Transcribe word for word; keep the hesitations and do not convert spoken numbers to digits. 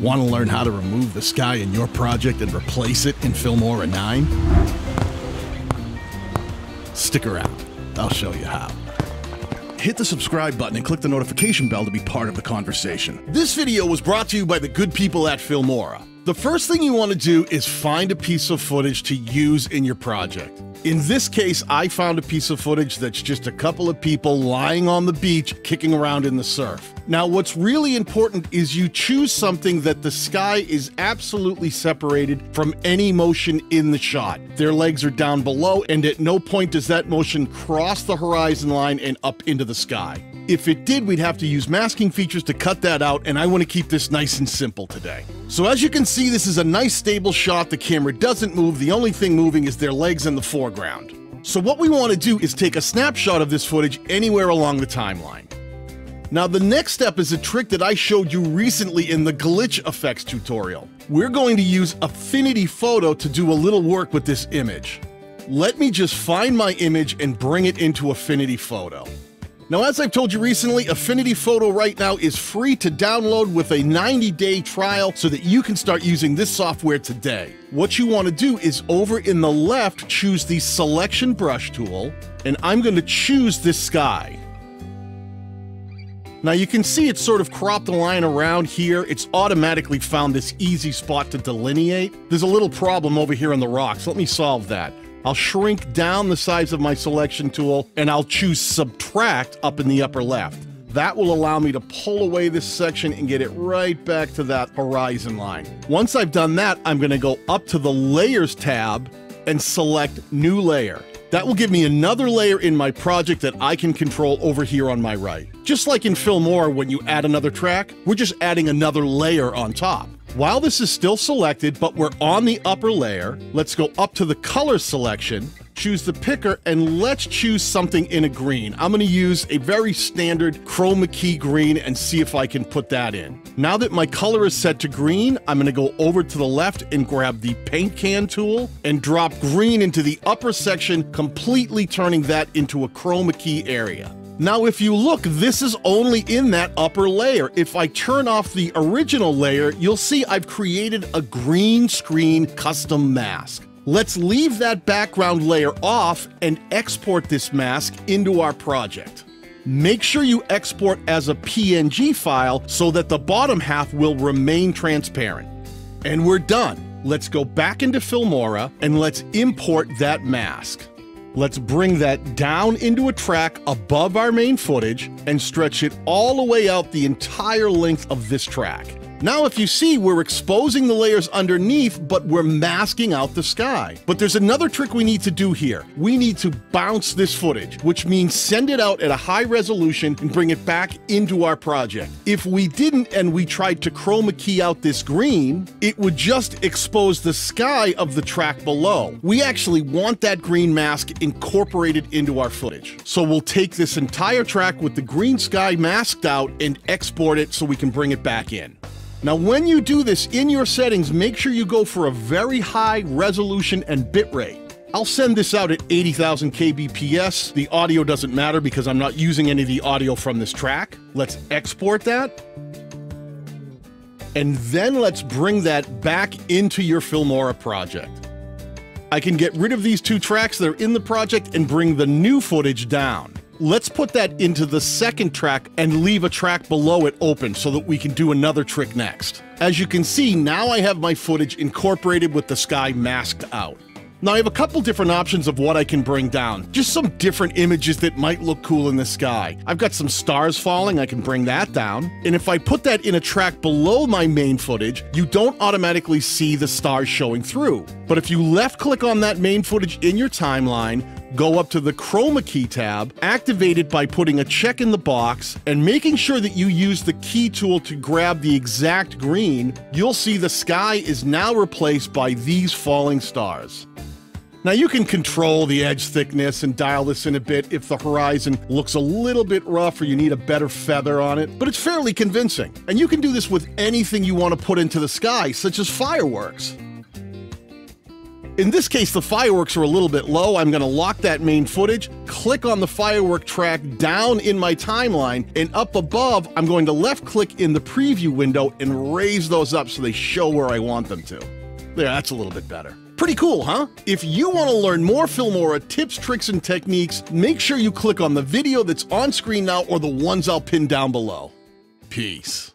Want to learn how to remove the sky in your project and replace it in Filmora nine? Stick around, I'll show you how. Hit the subscribe button and click the notification bell to be part of the conversation. This video was brought to you by the good people at Filmora. The first thing you want to do is find a piece of footage to use in your project. In this case, I found a piece of footage that's just a couple of people lying on the beach, kicking around in the surf. Now, what's really important is you choose something that the sky is absolutely separated from any motion in the shot. Their legs are down below, and at no point does that motion cross the horizon line and up into the sky. If it did, we'd have to use masking features to cut that out, and I want to keep this nice and simple today. So as you can see, this is a nice stable shot. The camera doesn't move. The only thing moving is their legs in the foreground. So what we want to do is take a snapshot of this footage anywhere along the timeline. Now, the next step is a trick that I showed you recently in the glitch effects tutorial. We're going to use Affinity Photo to do a little work with this image. Let me just find my image and bring it into Affinity Photo. Now, as I've told you recently, Affinity Photo right now is free to download with a ninety day trial so that you can start using this software today. What you want to do is over in the left, choose the selection brush tool, and I'm going to choose this sky. Now you can see it's sort of cropped the line around here. It's automatically found this easy spot to delineate. There's a little problem over here in the rocks. Let me solve that. I'll shrink down the size of my selection tool, and I'll choose Subtract up in the upper left. That will allow me to pull away this section and get it right back to that horizon line. Once I've done that, I'm going to go up to the Layers tab and select New Layer. That will give me another layer in my project that I can control over here on my right. Just like in Filmora, when you add another track, we're just adding another layer on top. While this is still selected, but we're on the upper layer, let's go up to the color selection, choose the picker, and let's choose something in a green. I'm going to use a very standard Chroma key green and see if I can put that in. Now that my color is set to green, I'm going to go over to the left and grab the paint can tool and drop green into the upper section, completely turning that into a Chroma key area. Now, if you look, this is only in that upper layer. If I turn off the original layer, you'll see I've created a green screen custom mask. Let's leave that background layer off and export this mask into our project. Make sure you export as a P N G file so that the bottom half will remain transparent. And we're done. Let's go back into Filmora and let's import that mask. Let's bring that down into a track above our main footage and stretch it all the way out the entire length of this track. Now, if you see, we're exposing the layers underneath, but we're masking out the sky. But there's another trick we need to do here. We need to bounce this footage, which means send it out at a high resolution and bring it back into our project. If we didn't and we tried to Chroma key out this green, it would just expose the sky of the track below. We actually want that green mask incorporated into our footage. So we'll take this entire track with the green sky masked out and export it so we can bring it back in. Now, when you do this in your settings, make sure you go for a very high resolution and bitrate. I'll send this out at eighty thousand K B P S. The audio doesn't matter because I'm not using any of the audio from this track. Let's export that. And then let's bring that back into your Filmora project. I can get rid of these two tracks that are in the project and bring the new footage down. Let's put that into the second track and leave a track below it open so that we can do another trick next. As you can see, now I have my footage incorporated with the sky masked out. Now I have a couple different options of what I can bring down. Just some different images that might look cool in the sky. I've got some stars falling, I can bring that down. And if I put that in a track below my main footage, you don't automatically see the stars showing through. But if you left click on that main footage in your timeline, go up to the Chroma key tab, activate it by putting a check in the box, and making sure that you use the key tool to grab the exact green, you'll see the sky is now replaced by these falling stars. Now you can control the edge thickness and dial this in a bit if the horizon looks a little bit rough or you need a better feather on it, but it's fairly convincing. And you can do this with anything you want to put into the sky, such as fireworks. In this case, the fireworks are a little bit low. I'm gonna lock that main footage, click on the firework track down in my timeline, and up above, I'm going to left click in the preview window and raise those up so they show where I want them to. There, that's a little bit better. Pretty cool, huh? If you want to learn more Filmora tips, tricks, and techniques, make sure you click on the video that's on screen now or the ones I'll pin down below. Peace.